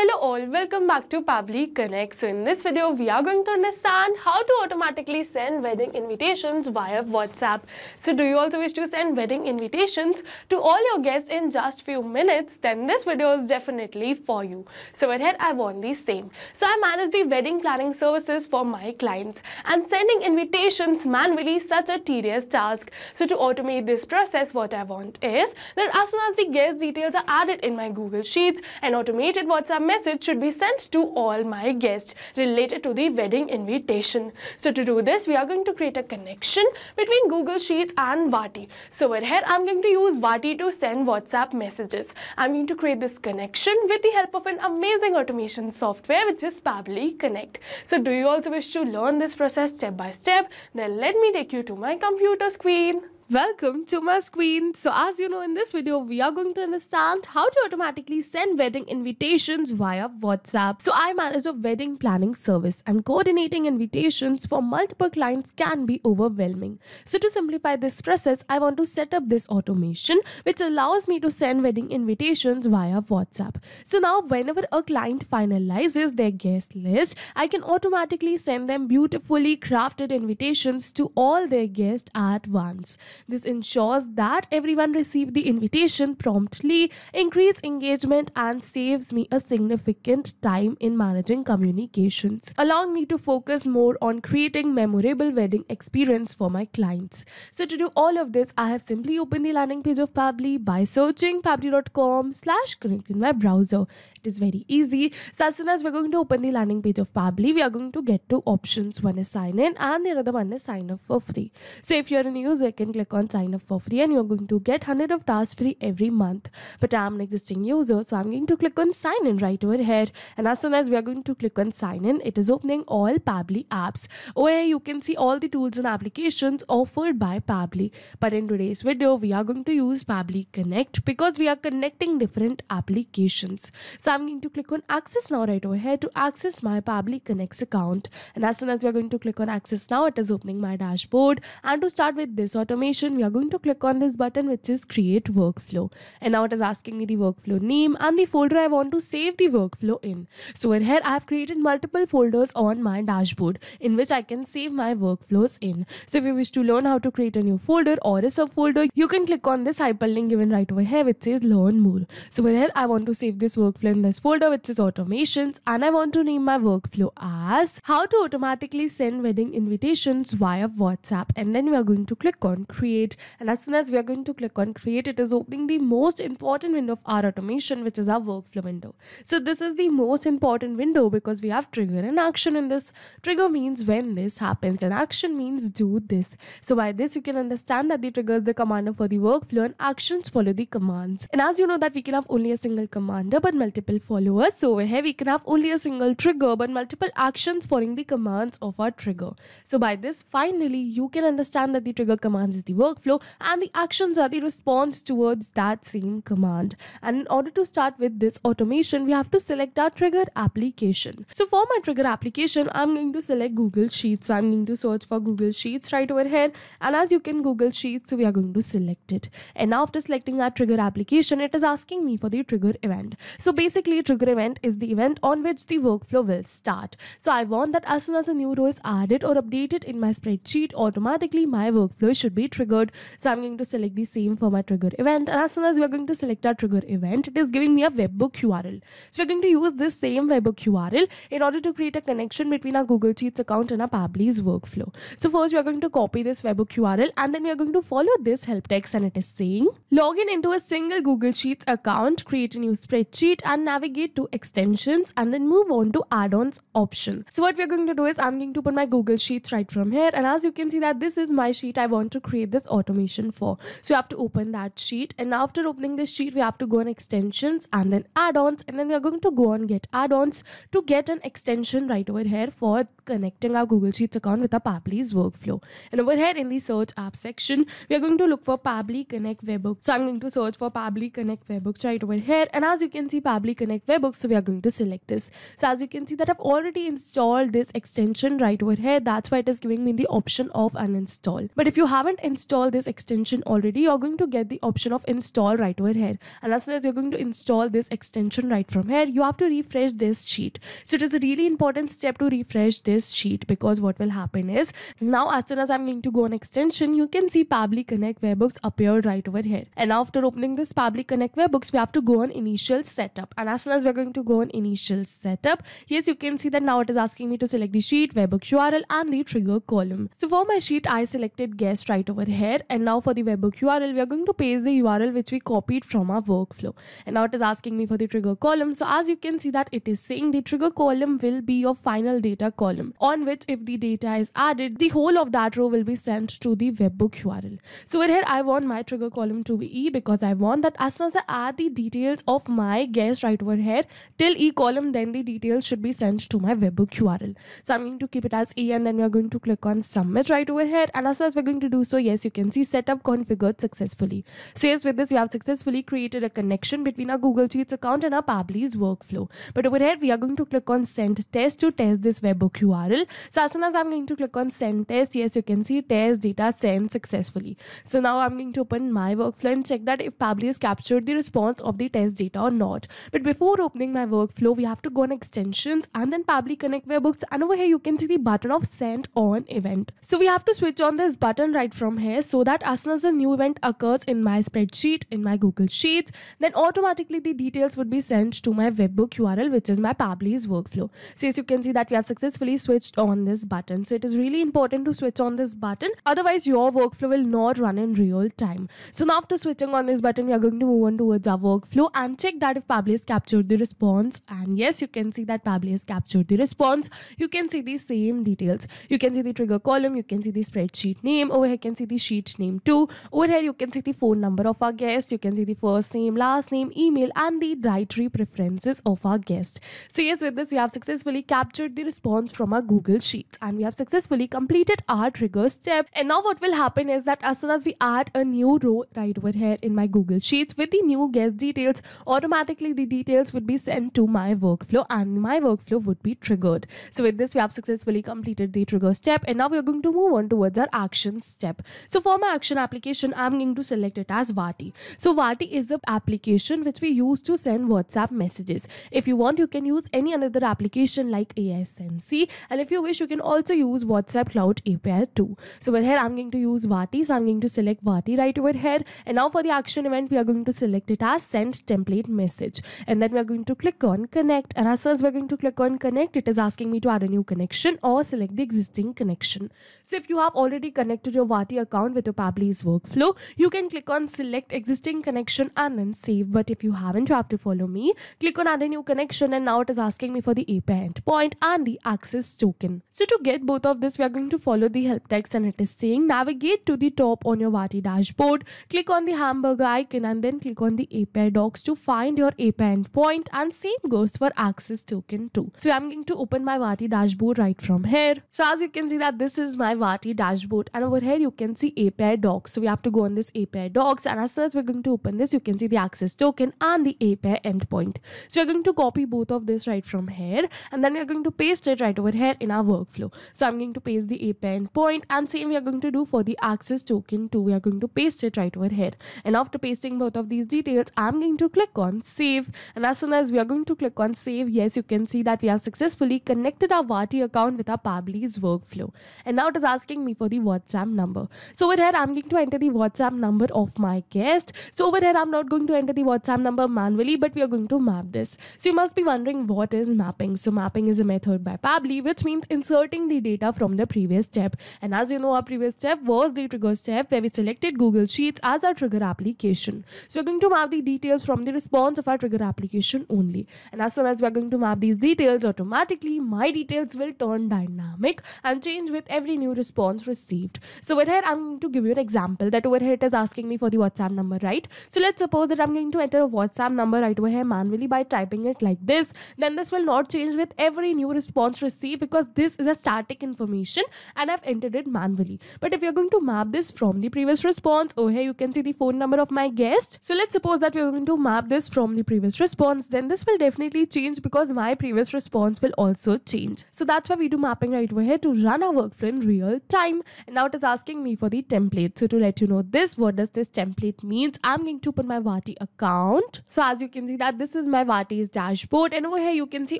Hello all, welcome back to Pabbly Connect. So in this video, we are going to understand how to automatically send wedding invitations via WhatsApp. So do you also wish to send wedding invitations to all your guests in just few minutes? Then this video is definitely for you. So ahead, I want the same. So I manage the wedding planning services for my clients, and sending invitations manually is such a tedious task. So to automate this process, what I want is that as soon as the guest details are added in my Google Sheets, an automated WhatsApp message should be sent to all my guests related to the wedding invitation. So to do this, we are going to create a connection between Google Sheets and Wati. So over here, I'm going to use Wati to send WhatsApp messages. I'm going to create this connection with the help of an amazing automation software, which is Pabbly Connect. So do you also wish to learn this process step by step? Then let me take you to my computer screen. Welcome to my screen. So as you know, in this video, we are going to understand how to automatically send wedding invitations via WhatsApp. So I manage a wedding planning service, and coordinating invitations for multiple clients can be overwhelming. So to simplify this process, I want to set up this automation, which allows me to send wedding invitations via WhatsApp. So now whenever a client finalizes their guest list, I can automatically send them beautifully crafted invitations to all their guests at once. This ensures that everyone receives the invitation promptly, increases engagement, and saves me a significant time in managing communications, allowing me to focus more on creating memorable wedding experience for my clients. So to do all of this, I have simply opened the landing page of Pabbly by searching pabbly.com/connect in my browser. It is very easy. So as soon as we're going to open the landing page of Pabbly, we are going to get two options. One is sign in and the other one is sign up for free. So if you're a new user, you can click on sign up for free and you're going to get 100 of tasks free every month. But I'm an existing user, so I'm going to click on sign in right over here, and as soon as we are going to click on sign in, it is opening all Pabbly apps. Over here you can see all the tools and applications offered by Pabbly, but in today's video we are going to use Pabbly Connect because we are connecting different applications. So I'm going to click on access now right over here to access my Pabbly Connects account, and as soon as we are going to click on access now, it is opening my dashboard. And to start with this automation, we are going to click on this button, which is create workflow, and now it is asking me the workflow name and the folder I want to save the workflow in. So in here I have created multiple folders on my dashboard in which I can save my workflows in. So if you wish to learn how to create a new folder or a subfolder, you can click on this hyperlink given right over here, which says learn more. So in here I want to save this workflow in this folder, which is automations, and I want to name my workflow as how to automatically send wedding invitations via WhatsApp, and then we are going to click on create. And as soon as we are going to click on create, it is opening the most important window of our automation, which is our workflow window. So this is the most important window because we have trigger and action in this. Trigger means when this happens and action means do this. So by this you can understand that the trigger is the commander for the workflow and actions follow the commands. And as you know that we can have only a single commander but multiple followers, so over here we can have only a single trigger but multiple actions following the commands of our trigger. So by this finally you can understand that the trigger commands is the workflow and the actions are the response towards that same command. And in order to start with this automation, we have to select our trigger application. So for my trigger application, I'm going to select Google Sheets. So I'm going to search for Google Sheets right over here, and as you can Google Sheets, so we are going to select it. And after selecting our trigger application, it is asking me for the trigger event. So basically trigger event is the event on which the workflow will start. So I want that as soon as a new row is added or updated in my spreadsheet, automatically my workflow should be triggered. So I'm going to select the same for my trigger event, and as soon as we're going to select our trigger event, it is giving me a webhook URL. So we're going to use this same webhook URL in order to create a connection between our Google Sheets account and our Pabbly's workflow. So first we're going to copy this webhook URL, and then we're going to follow this help text, and it is saying login into a single Google Sheets account, create a new spreadsheet, and navigate to extensions, and then move on to add-ons option. So what we're going to do is I'm going to put my Google Sheets right from here, and as you can see that this is my sheet I want to create this automation for. So you have to open that sheet, and after opening this sheet we have to go on extensions and then add-ons, and then we are going to go on get add-ons to get an extension right over here for connecting our Google Sheets account with our Pabbly's workflow. And over here in the search app section, we are going to look for Pabbly Connect Webhook. So I'm going to search for Pabbly Connect Webhook right over here, and as you can see Pabbly Connect Webhook, so we are going to select this. So as you can see that I've already installed this extension right over here, that's why it is giving me the option of uninstall. But if you haven't installed install this extension already, you're going to get the option of install right over here. And as soon as you're going to install this extension right from here, you have to refresh this sheet. So it is a really important step to refresh this sheet, because what will happen is, now as soon as I'm going to go on extension, you can see Pabbly Connect Webhooks appear right over here. And after opening this Pabbly Connect Webhooks, we have to go on initial setup. And as soon as we're going to go on initial setup, yes, you can see that now it is asking me to select the sheet, webhook URL and the trigger column. So for my sheet, I selected guest right over here, and now for the webhook URL, we are going to paste the URL which we copied from our workflow. And now it is asking me for the trigger column. So as you can see that it is saying the trigger column will be your final data column, on which if the data is added, the whole of that row will be sent to the webhook URL. So over here, I want my trigger column to be E, because I want that as soon as I add the details of my guest right over here till E column, then the details should be sent to my webhook URL. So I'm going to keep it as E, and then we are going to click on submit right over here. And as soon as we're going to do so, yes, you can see setup configured successfully. So yes, with this, we have successfully created a connection between our Google Sheets account and our Pabbly's workflow. But over here, we are going to click on send test to test this webhook URL. So as soon as I'm going to click on send test, yes, you can see test data sent successfully. So now I'm going to open my workflow and check that if Pabbly has captured the response of the test data or not. But before opening my workflow, we have to go on extensions and then Pabbly Connect Webhooks, and over here you can see the button of send on event. So we have to switch on this button right from here, so that as soon as a new event occurs in my spreadsheet, in my Google Sheets, then automatically the details would be sent to my webhook URL, which is my Pabbly's workflow. So as you can see that we have successfully switched on this button. So it is really important to switch on this button, otherwise your workflow will not run in real time. So now after switching on this button, we are going to move on towards our workflow and check that if Pabbly has captured the response. And yes, you can see that Pabbly has captured the response. You can see the same details. You can see the trigger column, you can see the spreadsheet name, over here you can see the sheet name too. Over here you can see the phone number of our guest, you can see the first name, last name, email and the dietary preferences of our guest. So yes, with this we have successfully captured the response from our Google Sheets, and we have successfully completed our trigger step. And now what will happen is that as soon as we add a new row right over here in my Google Sheets with the new guest details, automatically the details would be sent to my workflow and my workflow would be triggered. So with this we have successfully completed the trigger step, and now we are going to move on towards our action step. So for my action application, I'm going to select it as Wati. So Wati is the application which we use to send WhatsApp messages. If you want, you can use any another application like ASMC, and if you wish, you can also use WhatsApp Cloud API too. So over here I'm going to use Wati, so I'm going to select Wati right over here. And now for the action event, we are going to select it as send template message, and then we are going to click on connect. And as soon as we're going to click on connect, it is asking me to add a new connection or select the existing connection. So if you have already connected your Wati account with your Pabbly's workflow, you can click on select existing connection and then save. But if you haven't, you have to follow me, click on add a new connection, and now it is asking me for the API endpoint and the access token. So to get both of this, we are going to follow the help text, and it is saying navigate to the top on your Wati dashboard, click on the hamburger icon and then click on the API docs to find your API endpoint, and same goes for access token too. So I'm going to open my Wati dashboard right from here. So as you can see that this is my Wati dashboard, and over here you can see API docs. So we have to go on this API docs, and as soon as we're going to open this, you can see the access token and the API endpoint. So we're going to copy both of this right from here, and then we're going to paste it right over here in our workflow. So I'm going to paste the API endpoint, and same we are going to do for the access token too. We are going to paste it right over here, and after pasting both of these details, I'm going to click on save. And as soon as we are going to click on save, yes, you can see that we have successfully connected our Wati account with our Pabbly's workflow. And now it is asking me for the WhatsApp number. So over here I'm going to enter the WhatsApp number of my guest. So over here I'm not going to enter the WhatsApp number manually, but we are going to map this. So you must be wondering what is mapping. So mapping is a method by Pabbly which means inserting the data from the previous step. And as you know, our previous step was the trigger step where we selected Google Sheets as our trigger application. So we're going to map the details from the response of our trigger application only. And as soon as we're going to map these details, automatically my details will turn dynamic and change with every new response received. So over here I'm going to give you an example that over here it is asking me for the WhatsApp number, right? So let's suppose that I'm going to enter a WhatsApp number right over here manually by typing it like this. Then this will not change with every new response received because this is a static information and I've entered it manually. But if you're going to map this from the previous response, over here you can see the phone number of my guest. So let's suppose that we're going to map this from the previous response, then this will definitely change because my previous response will also change. So that's why we do mapping right over here to run our workflow in real time. And now it is asking me for for the template. So to let you know this, what does this template means, I'm going to open my Wati account. So as you can see that this is my Wati's dashboard, and over here you can see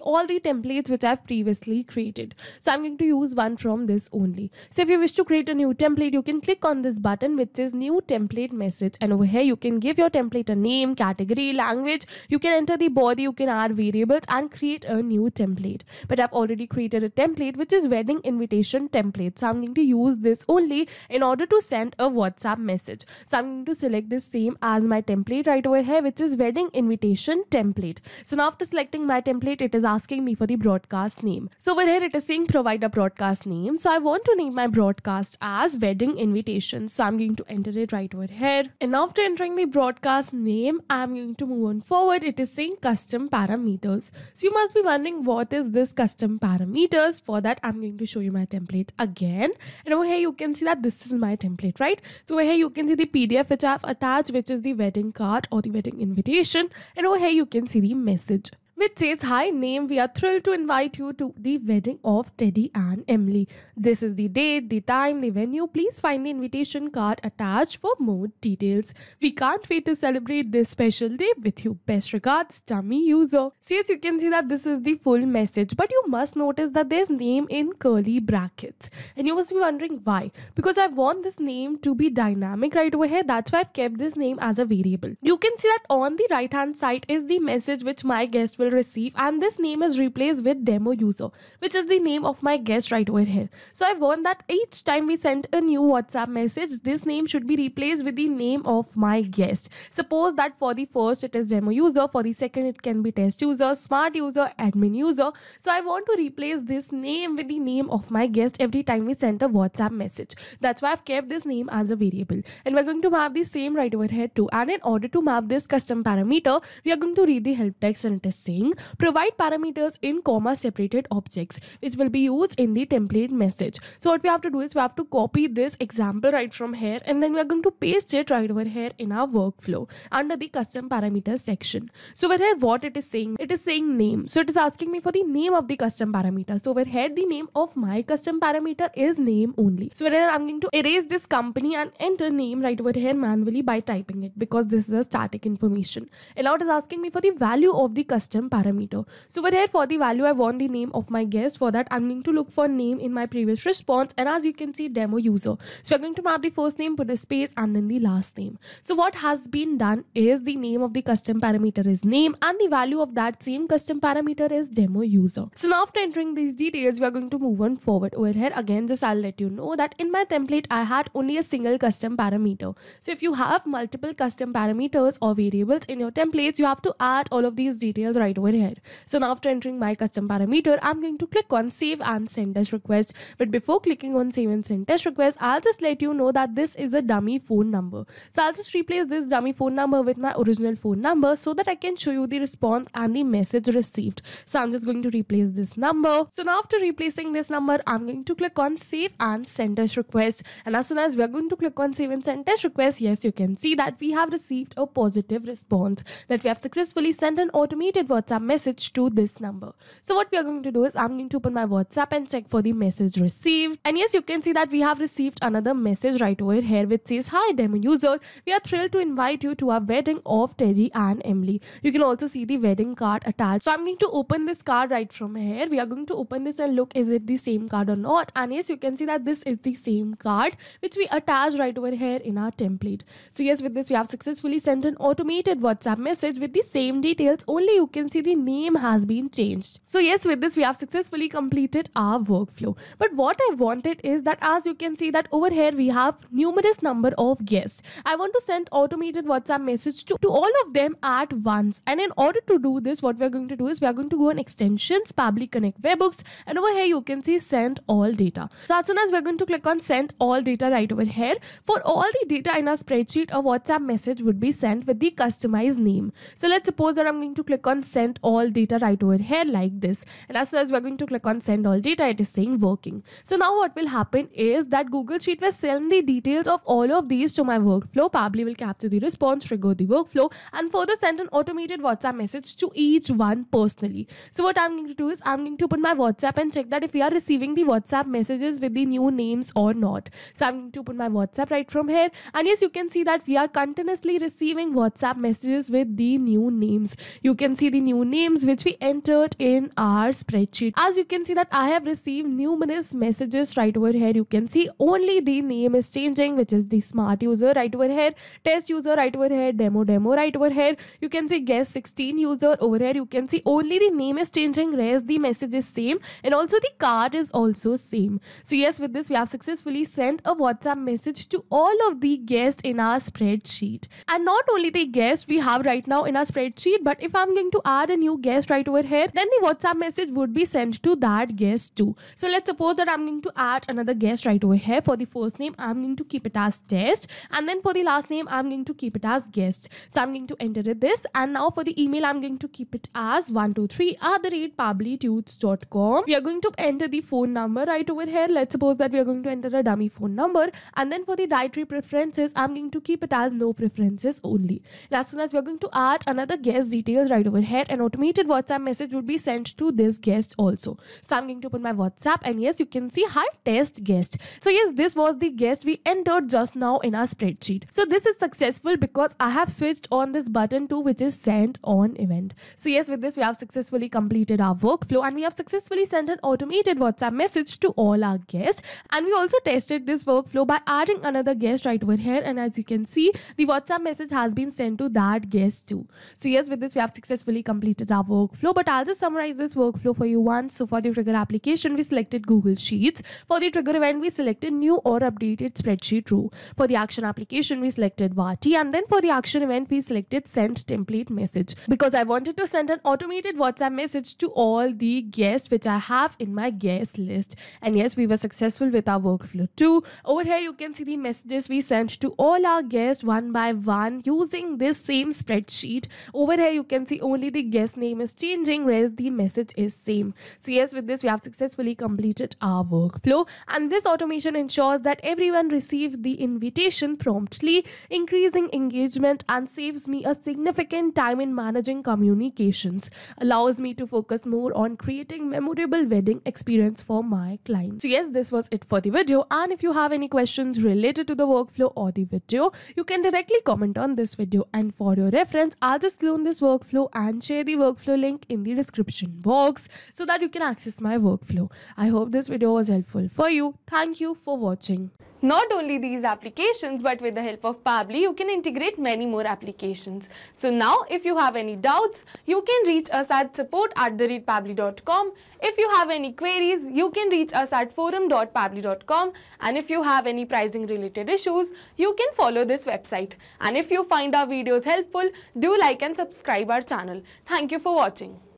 all the templates which I've previously created. So I'm going to use one from this only. So if you wish to create a new template, you can click on this button which is new template message, and over here you can give your template a name, category, language, you can enter the body, you can add variables and create a new template. But I've already created a template which is wedding invitation template, so I'm going to use this only in order to send a WhatsApp message. So I'm going to select this same as my template right over here, which is wedding invitation template. So now after selecting my template, it is asking me for the broadcast name. So over here it is saying provide a broadcast name. So I want to name my broadcast as wedding invitation, so I'm going to enter it right over here. And after entering the broadcast name, I'm going to move on forward. It is saying custom parameters. So you must be wondering what is this custom parameters. For that, I'm going to show you my template again, and over here you can see that this is my template, right? So over here you can see the PDF which I've attached, which is the wedding card or the wedding invitation, and over here you can see the message which says, hi, name, we are thrilled to invite you to the wedding of Teddy and Emily. This is the date, the time, the venue. Please find the invitation card attached for more details. We can't wait to celebrate this special day with you. Best regards, Tummy User. So yes, you can see that this is the full message, but you must notice that there's name in curly brackets. And you must be wondering why. Because I want this name to be dynamic right over here. That's why I've kept this name as a variable. You can see that on the right hand side is the message which my guest will receive, and this name is replaced with demo user, which is the name of my guest right over here. So I want that each time we send a new WhatsApp message, this name should be replaced with the name of my guest. Suppose that for the first it is demo user, for the second it can be test user, smart user, admin user. So I want to replace this name with the name of my guest every time we send a WhatsApp message. That's why I've kept this name as a variable, and we're going to map the same right over here too. And in order to map this custom parameter, we are going to read the help text, and it is saying provide parameters in comma separated objects which will be used in the template message. So what we have to do is we have to copy this example right from here, and then we are going to paste it right over here in our workflow under the custom parameters section. So over here what it is saying name. So it is asking me for the name of the custom parameter. So over here the name of my custom parameter is name only. So over here I'm going to erase this company and enter name right over here manually by typing it, because this is a static information. And now it is asking me for the value of the custom parameter. So over here for the value I want the name of my guest. For that I'm going to look for name in my previous response, and as you can see demo user. So we're going to map the first name, put a space, and then the last name. So what has been done is the name of the custom parameter is name, and the value of that same custom parameter is demo user. So now after entering these details, we are going to move on forward. Over here again, just I'll let you know that in my template I had only a single custom parameter. So if you have multiple custom parameters or variables in your templates, you have to add all of these details right over here. So now after entering my custom parameter, I'm going to click on save and send as request. But before clicking on save and send as request, I'll just let you know that this is a dummy phone number. So I'll just replace this dummy phone number with my original phone number so that I can show you the response and the message received. So I'm just going to replace this number. So now after replacing this number, I'm going to click on save and send as request. And as soon as we're going to click on save and send as request, yes, you can see that we have received a positive response that we have successfully sent an automated WhatsApp message to this number. So what we are going to do is I'm going to open my WhatsApp and check for the message received. And yes, you can see that we have received another message right over here which says, hi demo user, we are thrilled to invite you to our wedding of Teddy and Emily. You can also see the wedding card attached. So I'm going to open this card right from here. We are going to open this and look, is it the same card or not? And yes, you can see that this is the same card which we attached right over here in our template. So yes, with this we have successfully sent an automated WhatsApp message with the same details, only you can see the name has been changed. So yes, with this we have successfully completed our workflow. But what I wanted is that, as you can see that over here we have numerous number of guests, I want to send automated WhatsApp message to all of them at once. And in order to do this, what we're going to do is we're going to go on extensions, Pabbly Connect Webhooks, and over here you can see send all data. So as soon as we're going to click on send all data right over here, for all the data in our spreadsheet, a WhatsApp message would be sent with the customized name. So let's suppose that I'm going to click on send sent all data right over here like this. And as soon as we're going to click on send all data, it is saying working. So now what will happen is that Google Sheet will send the details of all of these to my workflow. Pabbly will capture the response, trigger the workflow, and further send an automated WhatsApp message to each one personally. So what I'm going to do is I'm going to open my WhatsApp and check that if we are receiving the WhatsApp messages with the new names or not. So I'm going to open my WhatsApp right from here, and yes, you can see that we are continuously receiving WhatsApp messages with the new names. You can see the new names which we entered in our spreadsheet. As you can see that I have received numerous messages right over here. You can see only the name is changing, which is the smart user right over here, test user right over here, demo right over here. You can see guest 16 user over here. You can see only the name is changing, rest the message is same, and also the card is also same. So yes, with this we have successfully sent a WhatsApp message to all of the guests in our spreadsheet. And not only the guests we have right now in our spreadsheet, but if I'm going to add a new guest right over here, then the WhatsApp message would be sent to that guest too. So let's suppose that I'm going to add another guest right over here. For the first name, I'm going to keep it as test, and then for the last name, I'm going to keep it as guest. So I'm going to enter it this, and now for the email, I'm going to keep it as 123@pabblytudes.com. We are going to enter the phone number right over here. Let's suppose that we are going to enter a dummy phone number, and then for the dietary preferences, I'm going to keep it as no preferences only. And as soon as we are going to add another guest details right over here, an automated WhatsApp message would be sent to this guest also. So I'm going to open my WhatsApp, and yes, you can see hi test guest. So yes, this was the guest we entered just now in our spreadsheet. So this is successful because I have switched on this button too, which is send on event. So yes, with this we have successfully completed our workflow, and we have successfully sent an automated WhatsApp message to all our guests. And we also tested this workflow by adding another guest right over here, and as you can see, the WhatsApp message has been sent to that guest too. So yes, with this we have successfully completed our workflow, but I'll just summarize this workflow for you once. So for the trigger application, we selected Google Sheets. For the trigger event, we selected new or updated spreadsheet rule. For the action application, we selected Wati, and then for the action event, we selected send template message, because I wanted to send an automated WhatsApp message to all the guests which I have in my guest list. And yes, we were successful with our workflow too. Over here you can see the messages we sent to all our guests one by one using this same spreadsheet. Over here you can see only the guest name is changing, whereas the message is same. So yes, with this we have successfully completed our workflow, and this automation ensures that everyone receives the invitation promptly, increasing engagement and saves me a significant time in managing communications, allows me to focus more on creating memorable wedding experience for my clients. So yes, this was it for the video, and if you have any questions related to the workflow or the video, you can directly comment on this video, and for your reference I'll just clone this workflow and share the workflow link in the description box so that you can access my workflow. I hope this video was helpful for you. Thank you for watching. Not only these applications, but with the help of Pabbly, you can integrate many more applications. So now, if you have any doubts, you can reach us at support@pabbly.com. If you have any queries, you can reach us at forum.pabbly.com. And if you have any pricing related issues, you can follow this website. And if you find our videos helpful, do like and subscribe our channel. Thank you for watching.